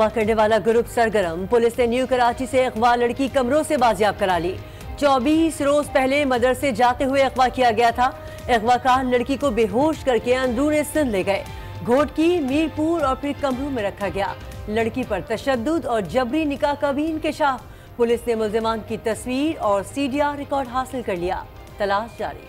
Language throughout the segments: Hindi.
अगवा करने वाला ग्रुप सरगर्म, पुलिस ने न्यू कराची से अगवा लड़की कमरों से बाजियाब करा ली। 24 रोज पहले मदरसे जाते हुए अगवा किया गया था। अगवाकार लड़की को बेहोश करके अंदरूने सिंध ले गए, घोटकी, मीरपुर और फिर कमरों में रखा गया। लड़की पर तशद्दुद और जबरी निकाह का भी इंकशाफ। पुलिस ने मुलजमान की तस्वीर और CDR रिकॉर्ड हासिल कर लिया। तलाश जारी।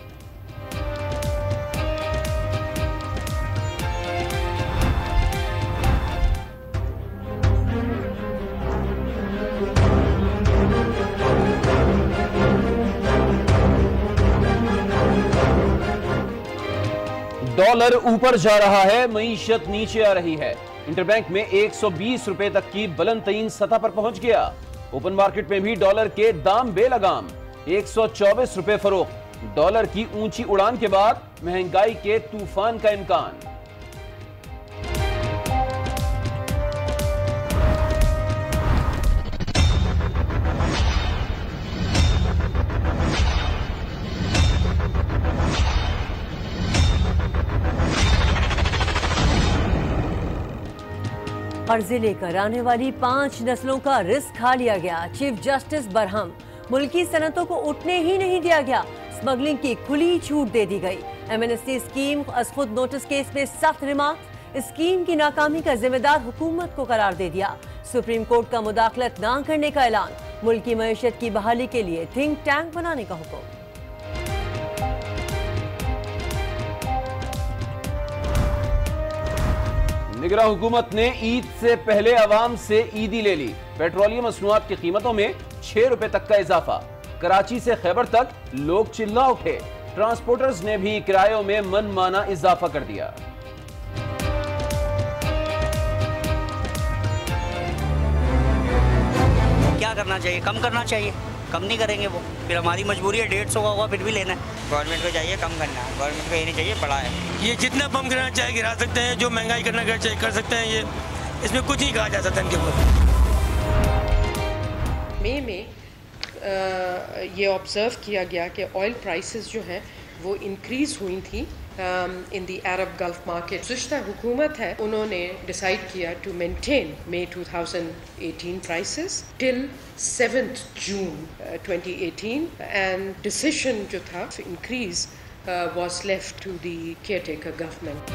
डॉलर ऊपर जा रहा है, मईशत नीचे आ रही है। इंटरबैंक में 120 रुपए तक की बुलंद तरीन सतह पर पहुंच गया। ओपन मार्केट में भी डॉलर के दाम बेलगाम, 124 रुपए फरोख्त। डॉलर की ऊंची उड़ान के बाद महंगाई के तूफान का इम्कान। अर्जी लेकर आने वाली 5 नस्लों का रिस्क खा लिया गया। चीफ जस्टिस बरहम, मुल्की सनतों को उठने ही नहीं दिया गया, स्मगलिंग की खुली छूट दे दी गई। एमनेस्टी स्कीम अस खुद नोटिस केस में सख्त रिमार्क, स्कीम की नाकामी का जिम्मेदार हुकूमत को करार दे दिया। सुप्रीम कोर्ट का मुदाखलत ना करने का ऐलान, मुल्की मईशत की बहाली के लिए थिंक टैंक बनाने का हुक्म। निगरां हुकूमत ने ईद से पहले आवाम से ईदी ले ली। पेट्रोलियम मसनूआत की कीमतों में 6 रुपए तक का इजाफा। कराची से खैबर तक लोग चिल्ला उठे। ट्रांसपोर्टर्स ने भी किरायों में मनमाना इजाफा कर दिया। क्या करना चाहिए? कम करना चाहिए। कम नहीं करेंगे वो, फिर हमारी मजबूरी है। 150 का होगा फिर भी लेना है। गवर्नमेंट को चाहिए कम करना, गवर्नमेंट को ये नहीं चाहिए बढ़ा है। ये जितना कम करना चाहिए गिरा सकते हैं, जो महंगाई करना चाहिए कर सकते हैं। ये इसमें कुछ नहीं कहा जा सकता इनके ऊपर। मई में ये ऑब्ज़र्व किया गया कि ऑयल प्राइसेस जो हैं वो इंक्रीज़ हुई थी इन दी अरब गल्फ मार्केट। गुज़िश्ता हुकूमत है, उन्होंने डिसाइड किया to maintain May 2018 prices till 7 June 2018 and decision जो था increase was left to the care taker government.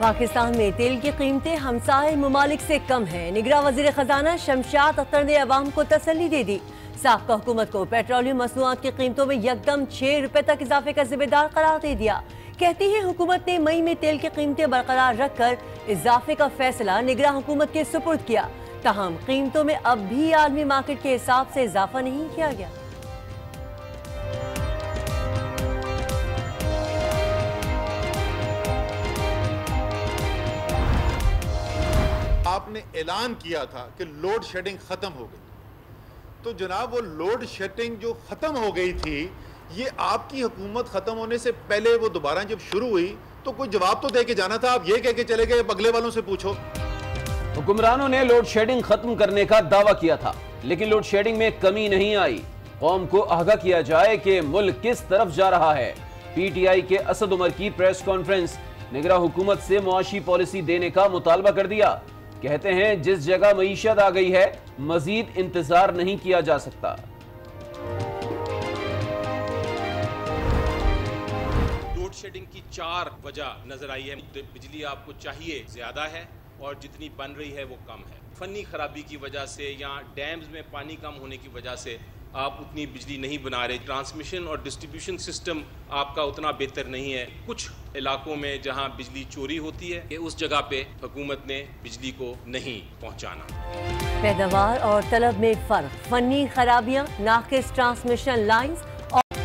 Pakistan में तेल की कीमतें हमसाए ममालिक से कम है। निगरां वजीर खजाना शमशाद अख्तर ने आवाम को तसल्ली दे दी। साबका हुकूमत को पेट्रोलियम मसनूआत की कीमतों में यकदम 6 रुपए तक इजाफे का जिम्मेदार करार दे दिया। कहती है हुकूमत ने मई में तेल की कीमतें बरकरार रखकर इजाफे का फैसला निगरां हुकूमत के सुपुर्द किया। ताहम कीमतों में अब भी आलमी मार्केट के हिसाब से इजाफा नहीं किया गया। आपने ऐलान किया था कि लोड शेडिंग खत्म हो गई, तो जनाब वो लोड शेडिंग जो ख़त्म हो गई थी, ये आपकी हुकूमत ख़त्म होने से पहले वो दोबारा जब शुरू हुई तो कोई जवाब तो दे के जाना था। आप ये कह के चले गए अगले वालों से पूछो। हुक्मरानों ने लोड शेडिंग खत्म करने का दावा किया था, लेकिन लोड शेडिंग में कमी नहीं आई। कौम को आगाह किया जाए कि मुल्क किस तरफ जा रहा है। PTI के असद उमर की प्रेस कॉन्फ्रेंस, निगरां हुकूमत से मुआशी पॉलिसी देने का मुतालबा कर दिया। कहते हैं जिस जगह मईशत आ गई है, मजीद इंतजार नहीं किया जा सकता। लोड शेडिंग की 4 वजह नजर आई है। बिजली आपको चाहिए ज्यादा है और जितनी बन रही है वो कम है। फनी खराबी की वजह से या डैम्स में पानी कम होने की वजह से आप उतनी बिजली नहीं बना रहे। ट्रांसमिशन और डिस्ट्रीब्यूशन सिस्टम आपका उतना बेहतर नहीं है। कुछ इलाकों में जहां बिजली चोरी होती है कि उस जगह पे हुकूमत ने बिजली को नहीं पहुंचाना। पैदावार और तलब में फर्क, फनी खराबियां, नाकिस ट्रांसमिशन लाइंस और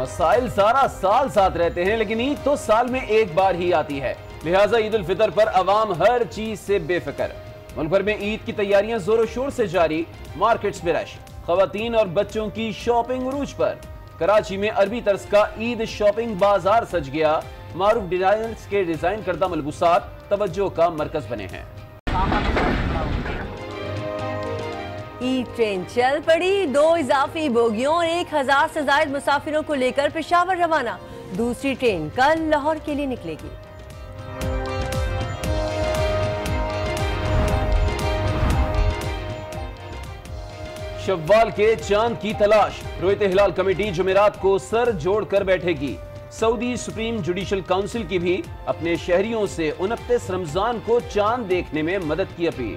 मसाइल सारा साल साथ रहते हैं, लेकिन ईद तो साल में एक बार ही आती है। लिहाजा ईद उल फितर पर आवाम हर चीज से बेफिक्र। मुल्क भर में ईद की तैयारियां जोरों शोर से जारी। मार्केट्स में रश, खवातीन और बच्चों की शॉपिंग उरूज पर। कराची में अरबी तर्ज का ईद शॉपिंग बाजार सज गया। मारूफ डिजाइनर्स के डिजाइन करदा मलबूसात तवज्जो का मरकज बने हैं। ई ट्रेन चल पड़ी, 2 इजाफी बोगियों और 1000 से ज्यादा मुसाफिरों को लेकर पेशावर रवाना। दूसरी ट्रेन कल लाहौर के लिए निकलेगी। शव्वाल के चांद की तलाश, रोयत हिलाल कमेटी जुमेरात को सर जोड़कर बैठेगी। सऊदी सुप्रीम जुडिशल काउंसिल की भी अपने शहरियों से 29 रमजान को चांद देखने में मदद की अपील।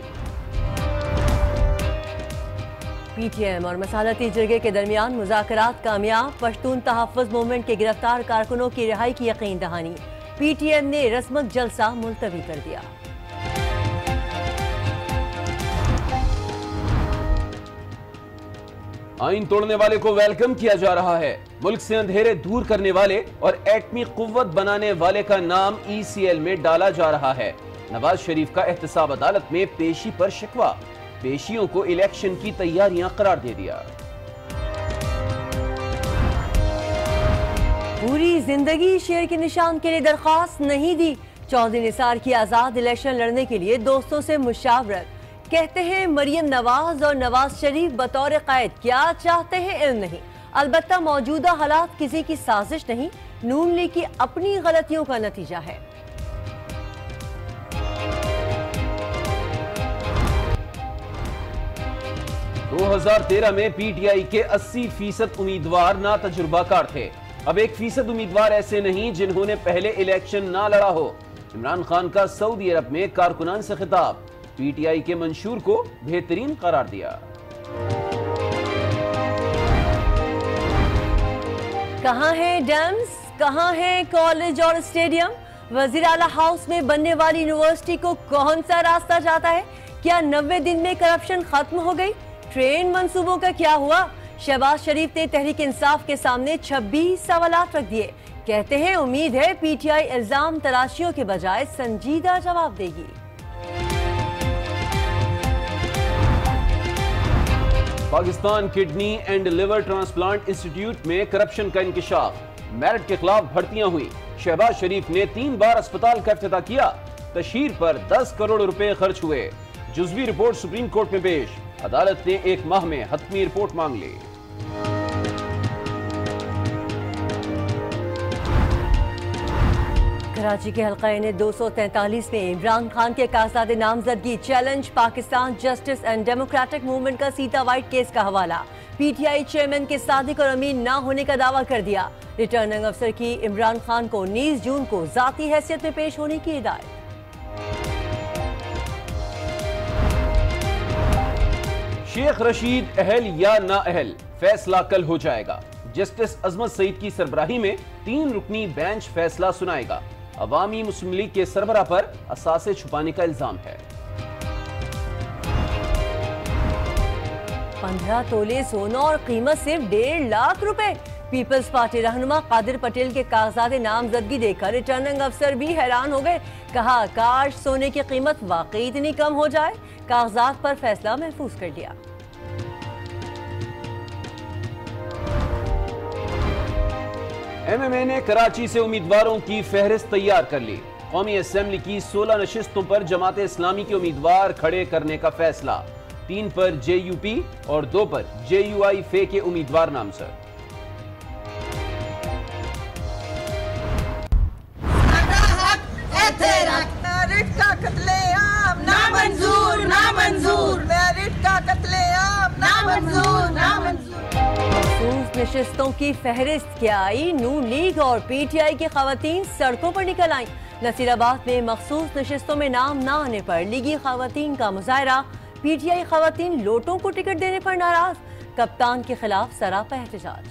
पीटीएम और मसालती जरगे के दरमियान मुज़ाकरात कामयाब, पश्तून तहफ़्फ़ुज़ मूवमेंट के गिरफ्तार कारकुनों की रिहाई की यकीन दहानी। पीटीएम ने रस्मक जलसा मुलतवी कर दिया। आईन तोड़ने वाले को वेलकम किया जा रहा है। मुल्क से अंधेरे दूर करने वाले और एटमी कुव्वत बनाने वाले का नाम ECL में डाला जा रहा है। नवाज शरीफ का एहतसाब अदालत में पेशी पर शिकवा, पेशियों को इलेक्शन की तैयारियां करार दे दिया। पूरी जिंदगी शेर के निशान के लिए दरख्वास्त नहीं दी, चौधरी निसार की आजाद इलेक्शन लड़ने के लिए दोस्तों से मुशावरत। कहते हैं मरियम नवाज और नवाज शरीफ बतौर कायद क्या चाहते हैं इल्म नहीं, अलबत्ता मौजूदा हालात किसी की साजिश नहीं, नून लीग की अपनी गलतियों का नतीजा है। दो 2013 में PTI के 80% उम्मीदवार ना तजुर्बाकार थे, अब 1% उम्मीदवार ऐसे नहीं जिन्होंने पहले इलेक्शन ना लड़ा हो। इमरान खान का सऊदी अरब में कारकुनान से खिताब, PTI के मंशूर को बेहतरीन करार दिया। कहां है डैम्स, कहां है कॉलेज और स्टेडियम? वजीर आला हाउस में बनने वाली यूनिवर्सिटी को कौन सा रास्ता जाता है? क्या 90 दिन में करप्शन खत्म हो गई? ट्रेन मंसूबों का क्या हुआ? शहबाज शरीफ ने तहरीक इंसाफ के सामने 26 सवाल रख दिए। कहते हैं उम्मीद है PTI इल्जाम तराशियों के बजाय संजीदा जवाब देगी। Pakistan kidney and liver transplant institute में करप्शन का इंकिशाफ, मेरिट के खिलाफ भर्तियां हुई। शहबाज शरीफ ने 3 बार अस्पताल का इफ्तिताह किया, तशहीर पर 10 करोड़ रुपए खर्च हुए। जुज़वी रिपोर्ट सुप्रीम कोर्ट में पेश, अदालत ने 1 माह में हतमी रिपोर्ट मांग ली। कराची के हलकाए 243 में इमरान खान के कागजात नामजदगी challenge, Pakistan justice and democratic movement का सीता वाइट केस का हवाला। PTI चेयरमैन के सादिक और अमीन ना होने का दावा कर दिया। रिटर्निंग अफसर की इमरान खान को 19 जून को जाती हैसियत में पेश होने की हिदायत। शेख रशीद अहल या ना अहल, फैसला कल हो जाएगा। जस्टिस अजमत सईद की सरबराही में 3 रुकनी बेंच फैसला सुनाएगा। अवामी मुस्लिम लीग के सरबराह पर असासे छुपाने का इल्जाम है। 15 तोले सोना और कीमत सिर्फ 1.5 लाख रुपए। पीपल्स पार्टी रहनुमा कादिर पटेल के कागजात नामजदगी देखकर रिटर्निंग अफसर भी हैरान हो गए। कहा काश सोने की कीमत वाकई इतनी कम हो जाए। कागजात पर फैसला महफूज कर दिया। MMA ने कराची से उम्मीदवारों की फहरिस्त तैयार कर ली। कौमी असेंबली की 16 नशिस्तों पर जमात-ए-इस्लामी के उम्मीदवार खड़े करने का फैसला। 3 पर JUP और 2 पर JUI फे के उम्मीदवार नामजद। मखसूस नशिस्तों की फहरिस्त क्या आई? नून लीग और PTI की खवातीन सड़कों पर निकल आईं। नसीराबाद में मखसूस नशिस्तों में नाम न आने पर लीगी खवातीन का मुजाहरा। PTI खवातीन लोटों को टिकट देने पर नाराज, कप्तान के खिलाफ सरापा एहतजाज।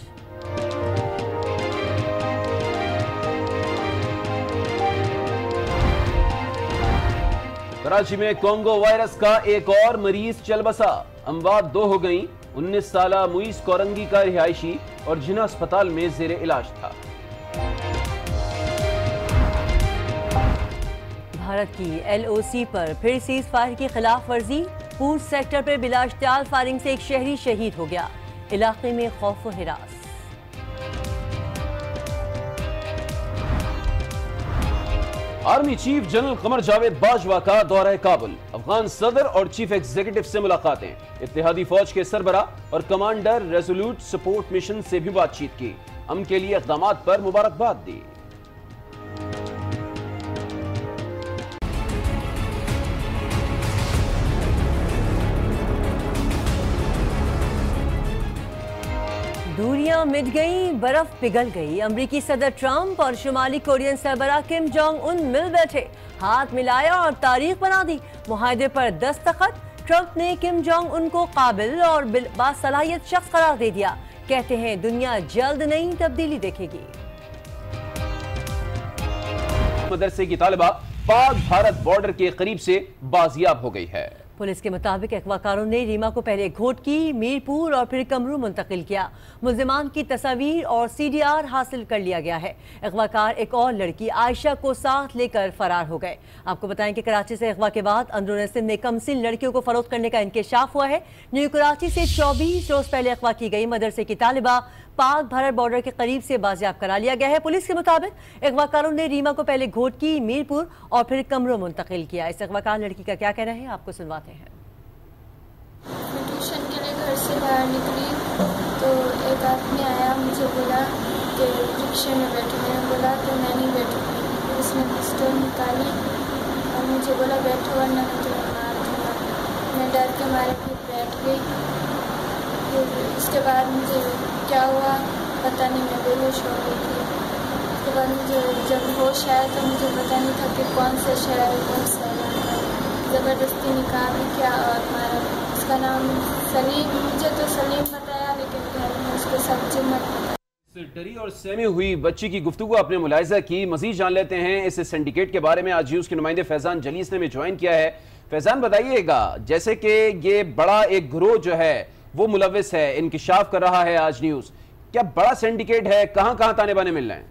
कराची में कोंगो वायरस का 1 और मरीज चल बसा, अमवात 2 हो गई। 19 साल मुईस कोरंगी का रिहायशी और जिन्ना अस्पताल में जेरे इलाज था। भारत की LOC पर फिर सीज फायर की खिलाफ वर्जी, पूर्व सेक्टर पर बिला इश्तियाल फायरिंग से 1 शहरी शहीद हो गया। इलाके में खौफ और हिरास। Army chief general Qamar Javed Bajwa का दौरा काबुल, अफगान सदर और चीफ एग्जीक्यूटिव से मुलाकातें। इत्तेहादी फौज के सरबरा और कमांडर रेजोल्यूट सपोर्ट मिशन से भी बातचीत की, अमन के लिए इकदाम पर मुबारकबाद दी। सर्दियां मिट गईं, बर्फ पिघल गई। अमरीकी सदर ट्रंप और शुमाली कोरियन सरबराह किम जोंग उन मिल बैठे, हाथ मिलाया और तारीख बना दी। मुहादे पर दस्तखत। ट्रंप ने किम जोंग उन को काबिल और बासलाहियत शख्स करार दे दिया। कहते हैं दुनिया जल्द नई तब्दीली देखेगी। मदरसे की तालिबा पाक भारत बॉर्डर के करीब से बाजियाब हो गई है। पुलिस के मुताबिक अगवाकारों ने रीमा को पहले घोटकी, मीरपुर और फिर कमरू मुंतकिल किया। मुलजमान की तस्वीर और CDR हासिल कर लिया गया है। अगवाकार एक और लड़की आयशा को साथ लेकर फरार हो गए। आपको बताएं कि कराची से अगवा के बाद अंदरून सिंध में कमसिन लड़कियों को फरोख्त करने का इंकशाफ हुआ है। न्यू कराची से 24 रोज पहले अगवा की गई मदरसे की तालिबा पाक भारत बॉर्डर के करीब से बाजियाब करा लिया गया है। पुलिस के मुताबिक अगवाकारों ने रीमा को पहले घोटकी, मीरपुर और फिर कमरू मुंतकिल किया। इस अगवाकार लड़की का क्या कहना है, आपको सुनवाते हैं। मैं ट्यूशन के लिए घर से बाहर निकली तो एक आदमी आया, मुझे बोला कि रिक्शे में बैठो। मैंने बोला कि मैं नहीं बैठूंगी। उसने पिस्टल निकाली और मुझे बोला बैठो वरना मुझे मार दूंगा। मैं डर के मारे फिर बैठ गई। उसके बाद मुझे क्या हुआ पता नहीं, मैं बेहोश हो गई थी। उसके बाद मुझे जब होश आया तो मुझे पता नहीं था कि कौन सा शहर है, कौन सा इलाका। ज़बरदस्ती निकाह भी क्या और मारा। उसका नाम सलीम, मुझे तो सलीम बताया लेकिन घर में उसको सब जिम्मत। डरी और सहमी हुई बच्ची की गुफ्तगू आपने मुलाहिजा की। मजीद जान लेते हैं इस सिंडिकेट के बारे में। आज यूज़ के नुमाइंदे फैजान जलील ने हमें ज्वाइन किया है। फैजान बताइएगा, जैसे कि ये बड़ा एक ग्रोह जो है वो मुलविस है, इंकिशाफ कर रहा है आज न्यूज, क्या बड़ा सिंडिकेट है, कहां कहां ताने बाने मिल रहे हैं?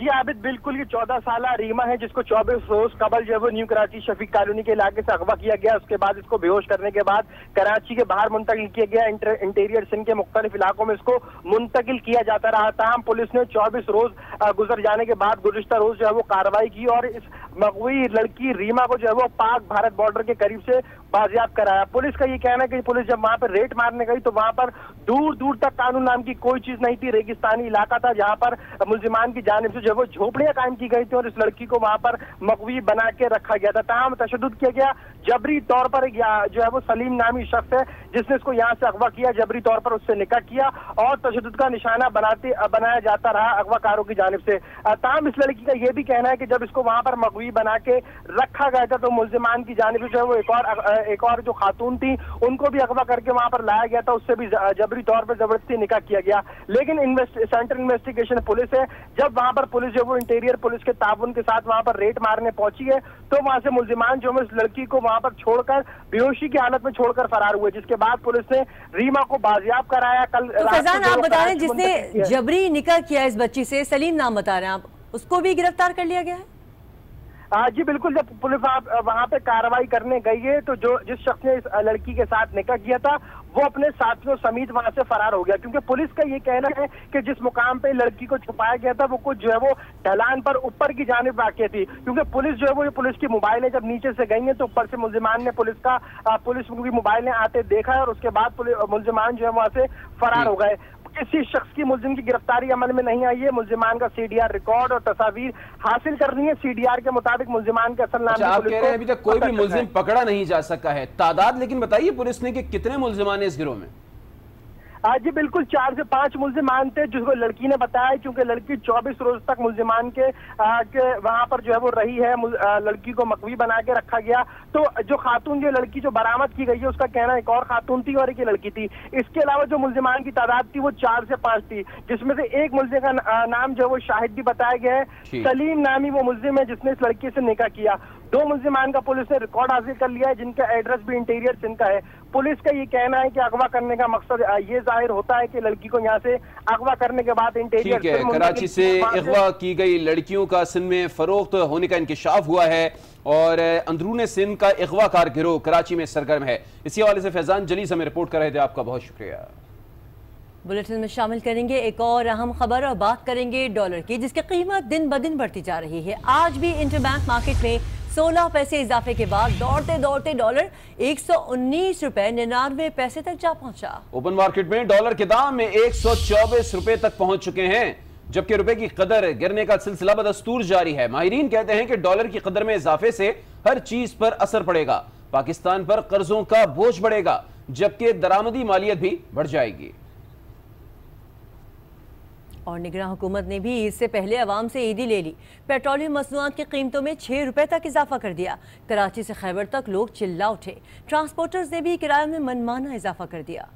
जी आबिद, बिल्कुल ये 14 साल रीमा है जिसको 24 रोज कबल जो है वो न्यू कराची शफीक कॉलोनी के इलाके से अगवा किया गया। उसके बाद इसको बेहोश करने के बाद कराची के बाहर मुंतकिल किया गया। इंटीरियर सिंध के मुख्तलिफ इलाकों में इसको मुंतकिल किया जाता रहा था। पुलिस ने 24 रोज गुजर जाने के बाद गुज़श्ता रोज जो है वो कार्रवाई की और इस मगवी लड़की रीमा को जो है वो पाक भारत बॉर्डर के करीब से बाजियाब कराया। पुलिस का ये कहना है कि पुलिस जब वहां पर रेट मारने गई तो वहां पर दूर दूर तक कानून नाम की कोई चीज नहीं थी। रेगिस्तानी इलाका था जहां पर मुलजिमान की जानिब से जो है वो झोपड़ियां कायम की गई थी और इस लड़की को वहां पर मगवी बना के रखा गया था। तमाम तशद्दुद किया गया। जबरी तौर पर जो है वो सलीम नामी शख्स है जिसने इसको यहाँ से अगवा किया, जबरी तौर पर उससे निकाह किया और तशद्दुद का निशाना बनाया जाता रहा अगवाकारों की जानिब से। तमाम इस लड़की का ये भी कहना है कि जब इसको वहां पर मगवी बना के रखा गया था तो मुलजिमान की जानिब से जो है वो एक और जो खातून थी उनको भी अगवा करके वहां पर लाया गया था। उससे भी जबरी तौर पर जबरदस्ती निकाह किया गया। लेकिन सेंट्रल इन्वेस्टिगेशन पुलिस है, जब वहां पर पुलिस जो है वो इंटीरियर पुलिस के ताबुन के साथ वहां पर रेट मारने पहुंची है तो वहां से मुलजिमान जो है इस लड़की को वहां पर छोड़कर बेहोशी की हालत में छोड़कर फरार हुए, जिसके बाद पुलिस ने रीमा को बाजियाब कराया। कल फैजान, आप बता रहे हैं जिसने जबरी निकाह किया इस बच्ची से, सलीम नाम बता रहे हैं आप, उसको भी गिरफ्तार कर लिया गया है? जी बिल्कुल, जब पुलिस वहां पे कार्रवाई करने गई है तो जो जिस शख्स ने इस लड़की के साथ निकाह किया था वो अपने साथियों समेत वहां से फरार हो गया, क्योंकि पुलिस का ये कहना है कि जिस मुकाम पे लड़की को छुपाया गया था वो कुछ जो है वो ढलान पर ऊपर की जानिब वाक़िए थी। क्योंकि पुलिस जो है वो पुलिस की मोबाइलें जब नीचे से गई हैं तो ऊपर से मुलजिमान ने पुलिस की मोबाइलें आते देखा है और उसके बाद मुलजिमान जो है वहां से फरार हो गए। किसी शख्स की मुलजिम की गिरफ्तारी अमल में नहीं आई है। मुलजिमान का CDR रिकॉर्ड और तस्वीर हासिल करनी है। CDR के मुताबिक मुलजिमान का असल नाम आप कह रहे हैं अभी तक कोई भी मुलजिम पकड़ा नहीं जा सका है। तादाद लेकिन बताइए पुलिस ने कि कितने मुलजिमान हैं इस गिरोह में? जी बिल्कुल, 4 से 5 मुलजिमान थे जिसको लड़की ने बताया, क्योंकि लड़की 24 रोज तक मुलजिमान के वहां पर जो है वो रही है। लड़की को मकवी बना के रखा गया तो जो खातून जो लड़की जो बरामद की गई है उसका कहना एक और खातून थी और एक लड़की थी। इसके अलावा जो मुलजिमान की तादाद थी वो 4 से 5 थी, जिसमें से एक मुलजिम का नाम जो है वो शाहिद भी बताया गया है। सलीम नामी वो मुलजिम है जिसने इस लड़की से निकाह किया। 2 मुलजिमान का पुलिस ने रिकॉर्ड हासिल कर लिया है जिनका एड्रेस भी इंटीरियर सिंध का है। पुलिस का ये कहना है कि अगवा करने का मकसद ये जाहिर होता है कि लड़की को यहाँ से अगवा करने के बाद इंटीरियर सिंध कराची से अगवा की गई लड़कियों का सिंध में फरोख्त होने का इंकिशाफ हुआ है और अंदरून सिंध का अगवाकार गिरोह कराची में सरगर्म है। इसी हवाले से फैजान जलील हमें रिपोर्ट कर रहे थे, आपका बहुत शुक्रिया। बुलेटिन में शामिल करेंगे एक और अहम खबर और बात करेंगे डॉलर की, जिसकी कीमत दिन ब दिन बढ़ती जा रही है। आज भी इंटरबैंक मार्केट में 16 पैसे इजाफे के बाद दौड़ते दौड़ते डॉलर 119.99 रुपए तक जा पहुंचा। ओपन मार्केट में डॉलर के दाम 124 रुपए तक पहुंच चुके हैं, जबकि रुपए की कदर गिरने का सिलसिला बदस्तूर जारी है। माहिरीन कहते हैं कि डॉलर की कदर में इजाफे से हर चीज पर असर पड़ेगा, पाकिस्तान पर कर्जों का बोझ बढ़ेगा, जबकि दरामदी मालियत भी बढ़ जाएगी। और निगरान हुकूमत ने भी इससे पहले आवाम से ईदी ले ली। पेट्रोलियम मसनूआत की कीमतों में 6 रुपए तक इजाफा कर दिया। कराची से खैबर तक लोग चिल्ला उठे। ट्रांसपोर्टर्स ने भी किराए में मनमाना इजाफा कर दिया।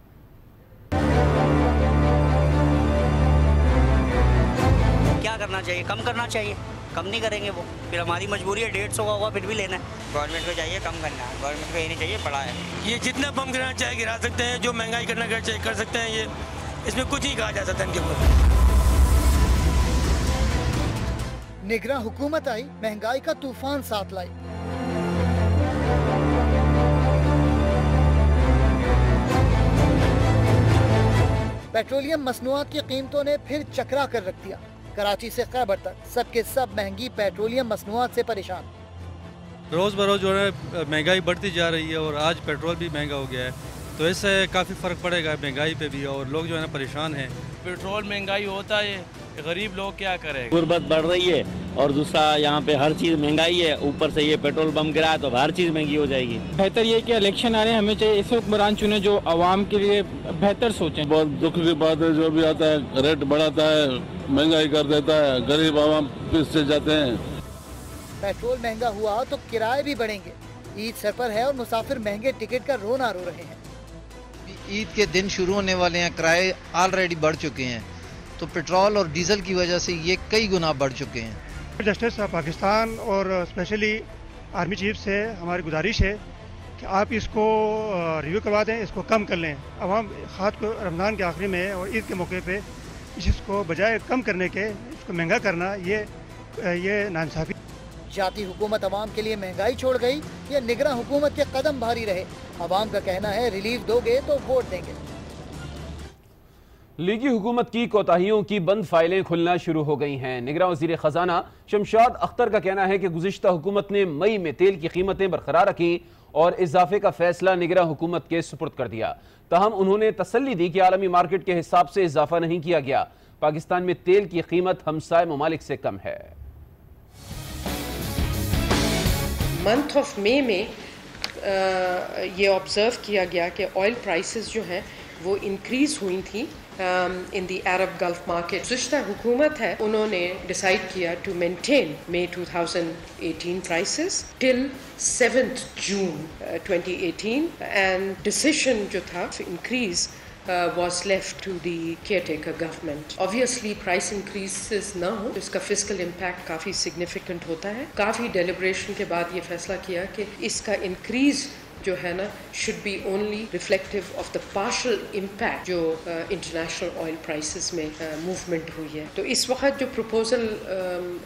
क्या करना चाहिए? कम करना चाहिए, कम नहीं करेंगे वो, फिर हमारी मजबूरी है। 150 का होगा फिर भी लेना है। गवर्नमेंट को चाहिए कम करना, गवर्नमेंट को ये नहीं चाहिए बढ़ा है। ये जितना कम गिराना चाहे गिरा सकते हैं, जो महंगाई करना चाहिए कर सकते हैं। ये इसमें कुछ नहीं कहा जा सकता इनके ऊपर। निगरान हुकूमत आई, महंगाई का तूफान साथ लाई। पेट्रोलियम मसनूआत की कीमतों ने फिर चकरा कर रख दिया। कराची से खैबर तक सबके सब महंगी पेट्रोलियम मसनूआत से परेशान। रोज बरोज जो है महंगाई बढ़ती जा रही है और आज पेट्रोल भी महंगा हो गया है, तो इससे काफ़ी फ़र्क पड़ेगा महंगाई पे भी, और लोग जो है ना परेशान हैं। पेट्रोल महंगाई होता है, गरीब लोग क्या करें? गुर्बत बढ़ रही है और दूसरा यहाँ पे हर चीज़ महंगाई है। ऊपर से ये पेट्रोल बम गिरा तो हर चीज़ महंगी हो जाएगी। बेहतर ये कि इलेक्शन आ रहे हैं, हमें चाहिए ऐसे हुक्मरान चुने जो आवाम के लिए बेहतर सोचें। बहुत दुख की बात है, जो भी आता है रेट बढ़ाता है, महंगाई कर देता है, गरीब आवाम पिस जाते हैं। पेट्रोल महंगा हुआ तो किराए भी बढ़ेंगे। ईद सर पर है और मुसाफिर महंगे टिकट का रोना रो रहे हैं। ईद के दिन शुरू होने वाले हैं, किराए ऑलरेडी बढ़ चुके हैं, तो पेट्रोल और डीजल की वजह से ये कई गुना बढ़ चुके हैं। जस्टिस पाकिस्तान और स्पेशली आर्मी चीफ से हमारी गुजारिश है कि आप इसको रिव्यू करवा दें, इसको कम कर लें। अब हम खास को रमज़ान के आखिरी में और ईद के मौके पे इसको बजाय कम करने के इसको महंगा करना, ये नाइंसाफी। जाती हुकूमत आवाम के लिए महंगाई छोड़ गई या निगरान हुकूमत के कदम भारी रहे? आवाम का कहना है रिलीफ दोगे तो वोट देंगे। लीगी हुकूमत की कोताहियों की बंद फाइलें खुलना शुरू हो गई हैं। निगरान वज़ीर ख़ज़ाना शमशाद अख्तर का कहना है कि गुज़िश्ता हुकूमत ने मई में तेल की कीमतें बरकरार रखी और इजाफे का फैसला निगरान हुकूमत के सुपुर्द कर दिया। ताहम उन्होंने तसल्ली दी कि आलमी मार्केट के हिसाब से इजाफा नहीं किया गया। पाकिस्तान में तेल की कीमत हमसाय ममालिक से कम है। मंथ ऑफ मे में ये ऑब्ज़र्व किया गया कि ऑयल प्राइसेस जो हैं वो इंक्रीज़ हुई थी इन दी अरब गल्फ मार्केट। गुज़िश्ता हुकूमत है, उन्होंने डिसाइड किया to maintain May 2018 prices till 7 June 2018 and decision जो था increase was left to the caretaker government. Obviously price increases ना हो, इसका fiscal impact काफ़ी significant होता है। काफ़ी deliberation के बाद ये फैसला किया कि इसका increase जो है ना should be only reflective of the partial impact जो international oil prices में movement हुई है। तो इस वक्त जो proposal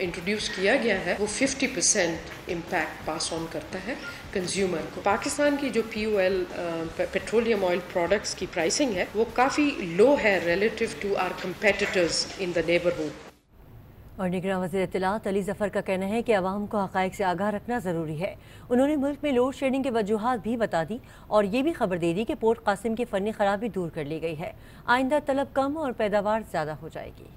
introduce किया गया है वो 50% impact pass on करता है कंज्यूमर को। पाकिस्तान की जो POL पेट्रोलियम ऑयल प्रोडक्ट्स की प्राइसिंग है वो काफ़ी लो है relative to our competitors in the neighbourhood. और निगरान वज़ीर इत्तलात अली ज़फ़र का कहना है कि आवाम को हक़ाइक़ से आगाह रखना ज़रूरी है। उन्होंने मुल्क में लोड शेडिंग की वजूहत भी बता दी और ये भी खबर दे दी कि पोर्ट कासिम की फ़नी ख़राबी दूर कर ली गई है। आइंदा तलब कम और पैदावार ज़्यादा हो जाएगी।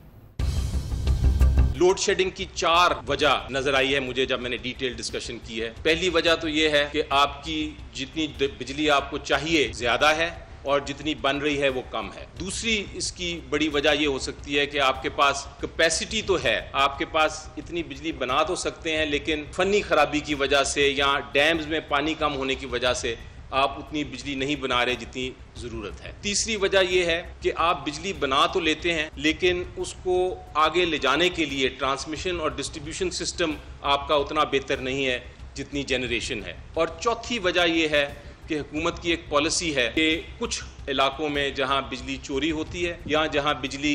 लोड शेडिंग की 4 वजह नजर आई है मुझे जब मैंने डिटेल डिस्कशन की है। पहली वजह तो ये है कि आपकी जितनी बिजली आपको चाहिए ज्यादा है और जितनी बन रही है वो कम है। दूसरी इसकी बड़ी वजह ये हो सकती है कि आपके पास कैपेसिटी तो है, आपके पास इतनी बिजली बना तो सकते हैं, लेकिन फनी खराबी की वजह से या डैम्स में पानी कम होने की वजह से आप उतनी बिजली नहीं बना रहे जितनी ज़रूरत है। तीसरी वजह यह है कि आप बिजली बना तो लेते हैं, लेकिन उसको आगे ले जाने के लिए ट्रांसमिशन और डिस्ट्रीब्यूशन सिस्टम आपका उतना बेहतर नहीं है जितनी जनरेशन है। और चौथी वजह यह है कि हुकूमत की एक पॉलिसी है कि कुछ इलाकों में जहाँ बिजली चोरी होती है या जहाँ बिजली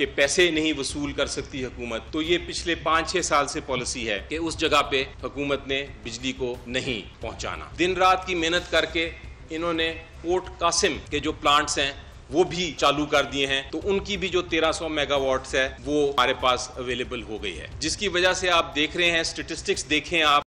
के पैसे नहीं वसूल कर सकती हुकूमत, तो ये पिछले 5-6 साल से पॉलिसी है कि उस जगह पे हुकूमत ने बिजली को नहीं पहुँचाना। दिन रात की मेहनत करके इन्होंने पोर्ट कासिम के जो प्लांट्स हैं वो भी चालू कर दिए हैं, तो उनकी भी जो 1300 मेगावाट्स है वो हमारे पास अवेलेबल हो गई है, जिसकी वजह से आप देख रहे हैं स्टेटिस्टिक्स देखें आप।